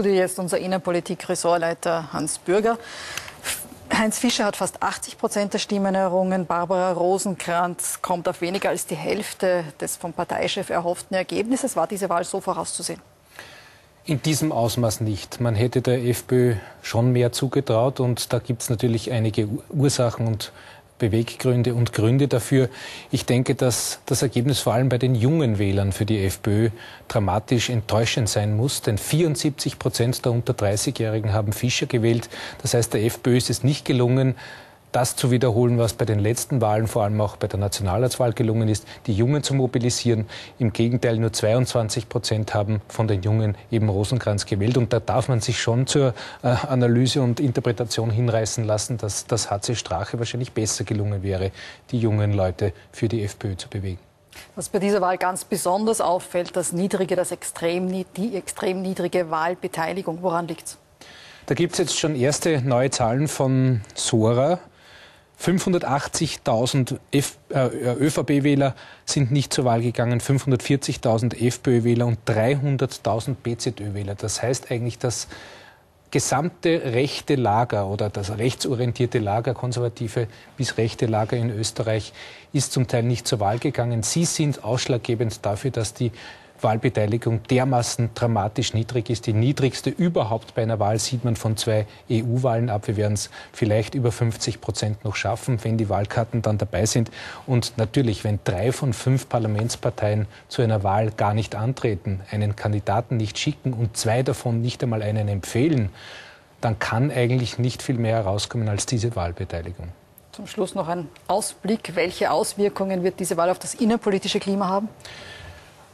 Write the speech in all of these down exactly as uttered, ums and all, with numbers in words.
Studie jetzt unser Innenpolitik-Ressortleiter Hans Bürger. Heinz Fischer hat fast achtzig Prozent der Stimmen errungen. Barbara Rosenkranz kommt auf weniger als die Hälfte des vom Parteichef erhofften Ergebnisses. War diese Wahl so vorauszusehen? In diesem Ausmaß nicht. Man hätte der FPÖ schon mehr zugetraut und da gibt es natürlich einige Ursachen und Beweggründe und Gründe dafür. Ich denke, dass das Ergebnis vor allem bei den jungen Wählern für die FPÖ dramatisch enttäuschend sein muss, denn vierundsiebzig Prozent der unter dreißigjährigen haben Fischer gewählt. Das heißt, der FPÖ ist es nicht gelungen, das zu wiederholen, was bei den letzten Wahlen, vor allem auch bei der Nationalratswahl gelungen ist, die Jungen zu mobilisieren. Im Gegenteil, nur zweiundzwanzig Prozent haben von den Jungen eben Rosenkranz gewählt. Und da darf man sich schon zur äh, Analyse und Interpretation hinreißen lassen, dass das H C Strache wahrscheinlich besser gelungen wäre, die jungen Leute für die FPÖ zu bewegen. Was bei dieser Wahl ganz besonders auffällt, das niedrige, das extrem, die extrem niedrige Wahlbeteiligung. Woran liegt's? Da gibt es jetzt schon erste neue Zahlen von SORA. fünfhundertachtzigtausend äh, ÖVP-Wähler sind nicht zur Wahl gegangen, fünfhundertvierzigtausend FPÖ-Wähler und dreihunderttausend B Z Ö-Wähler. Das heißt eigentlich, das gesamte rechte Lager oder das rechtsorientierte Lager, konservative bis rechte Lager in Österreich, ist zum Teil nicht zur Wahl gegangen. Sie sind ausschlaggebend dafür, dass die Wahlbeteiligung dermaßen dramatisch niedrig ist. Die niedrigste überhaupt bei einer Wahl sieht man von zwei E U-Wahlen ab. Wir werden es vielleicht über fünfzig Prozent noch schaffen, wenn die Wahlkarten dann dabei sind. Und natürlich, wenn drei von fünf Parlamentsparteien zu einer Wahl gar nicht antreten, einen Kandidaten nicht schicken und zwei davon nicht einmal einen empfehlen, dann kann eigentlich nicht viel mehr herauskommen als diese Wahlbeteiligung. Zum Schluss noch ein Ausblick. Welche Auswirkungen wird diese Wahl auf das innenpolitische Klima haben?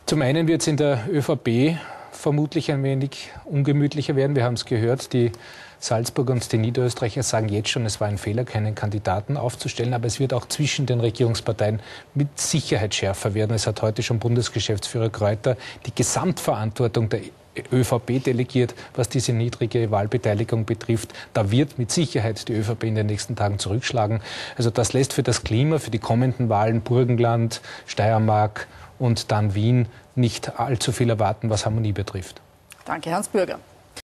Zum einen wird es in der ÖVP vermutlich ein wenig ungemütlicher werden. Wir haben es gehört, die Salzburger und die Niederösterreicher sagen jetzt schon, es war ein Fehler, keinen Kandidaten aufzustellen. Aber es wird auch zwischen den Regierungsparteien mit Sicherheit schärfer werden. Es hat heute schon Bundesgeschäftsführer Kräuter die Gesamtverantwortung der ÖVP delegiert, was diese niedrige Wahlbeteiligung betrifft. Da wird mit Sicherheit die ÖVP in den nächsten Tagen zurückschlagen. Also das lässt für das Klima, für die kommenden Wahlen Burgenland, Steiermark und dann Wien nicht allzu viel erwarten, was Harmonie betrifft. Danke, Hans Bürger.